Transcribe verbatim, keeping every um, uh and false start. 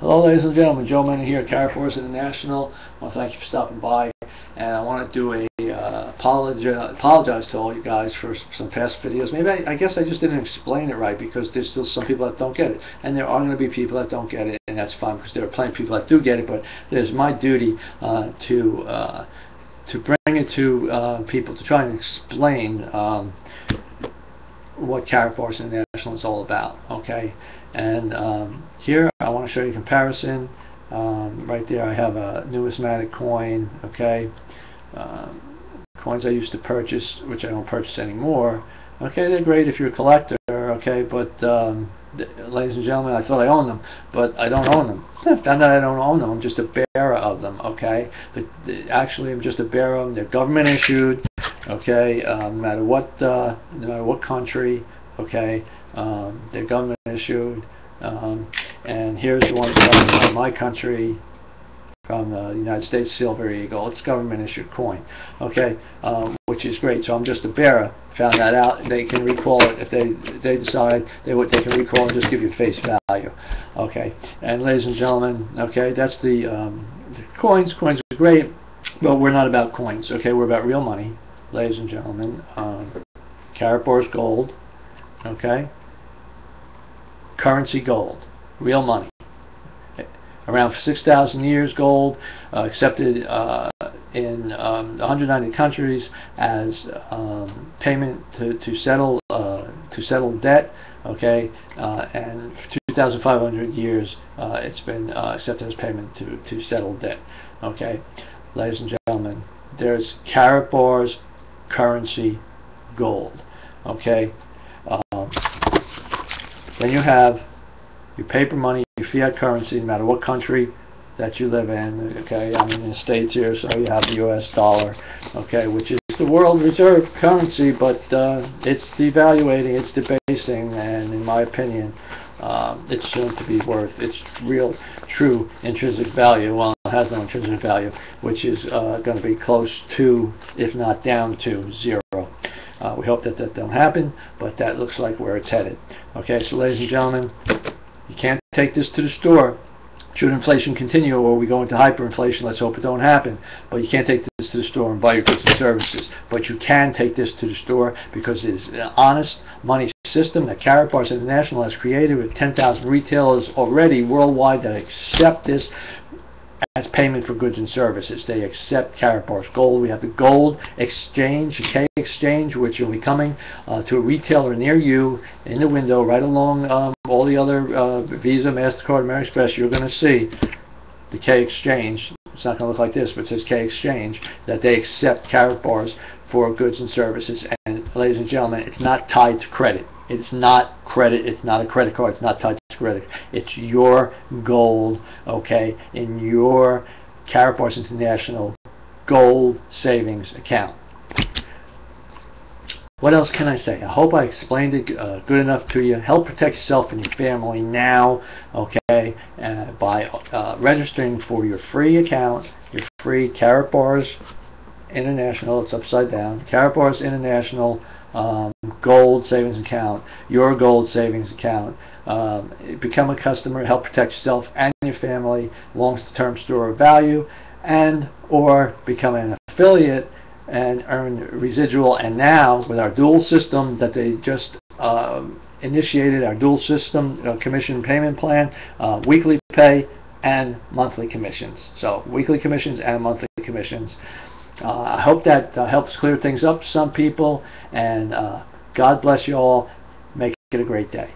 Hello ladies and gentlemen, Joe Mina here at Karatbars International. I want to thank you for stopping by, and I want to do a uh, apologi apologize to all you guys for some past videos. Maybe I, I guess I just didn't explain it right, because there's still some people that don't get it, and there are going to be people that don't get it, and that's fine, because there are plenty of people that do get it. But there's my duty uh, to uh, to bring it to uh, people, to try and explain um, what Karatbars International is all about, okay? And um, here I want to show you a comparison. Um, right there I have a numismatic coin, okay? Um, coins I used to purchase, which I don't purchase anymore. Okay, they're great if you're a collector, okay? But um, ladies and gentlemen, I thought I owned them, but I don't own them. Not that I don't own them, I'm just a bearer of them, okay? But actually, I'm just a bearer of them. They're government issued, okay? Uh, no matter what, uh, no matter what country, okay? Um, they're government issued. Um, and here's one from my country, from the United States Silver Eagle. It's government issued coin, okay? Um, which is great. So I'm just a bearer. Found that out. They can recall it if they if they decide they would. They can recall and just give you face value, okay? And ladies and gentlemen, okay, that's the, um, the coins. Coins are great, but we're not about coins, okay? We're about real money, ladies and gentlemen. Um, Karatbars gold, okay? Currency gold, real money. Around for six thousand years, gold uh, accepted uh, in um, one hundred ninety countries as um, payment to to settle uh, to settle debt. Okay, uh, and for two thousand five hundred years, uh, it's been uh, accepted as payment to to settle debt. Okay, ladies and gentlemen, there's Karatbars currency gold. Okay, um, then you have your paper money, your fiat currency, no matter what country that you live in, okay? I'm in the States here, so you have the U S dollar, okay, which is the world reserve currency, but uh, it's devaluating, it's debasing, and in my opinion, um, it's shown to be worth its real, true intrinsic value. Well, it has no intrinsic value, which is uh, going to be close to, if not down to, zero. Uh, we hope that that don't happen, but that looks like where it's headed. Okay, so ladies and gentlemen, you can't take this to the store. Should inflation continue, or we go into hyperinflation? Let's hope it don't happen. But you can't take this to the store and buy your goods and services. But you can take this to the store, because it's an honest money system that Karatbars International has created, with ten thousand retailers already worldwide that accept this as payment for goods and services. They accept Karatbars gold. We have the gold exchange, K exchange, which will be coming uh, to a retailer near you in the window, right along um, all the other uh, Visa, MasterCard, American Express. You're going to see the K exchange. It's not going to look like this, but it says K exchange, that they accept Karatbars for goods and services. And ladies and gentlemen, it's not tied to credit. It's not credit. It's not a credit card. It's not tied to credit. It's your gold, okay, in your Karatbars International gold savings account. What else can I say? I hope I explained it uh, good enough to you. Help protect yourself and your family now, okay, uh, by uh, registering for your free account, your free Karatbars International. It's upside down. Karatbars International um, gold savings account, your gold savings account. Um, become a customer. Help protect yourself and your family. Long-term store of value, and or become an affiliate and earn residual. And now with our dual system that they just um, initiated, our dual system uh, commission payment plan, uh, weekly pay and monthly commissions. So weekly commissions and monthly commissions. Uh, I hope that uh, helps clear things up for some people, and uh, God bless you all. Make it a great day.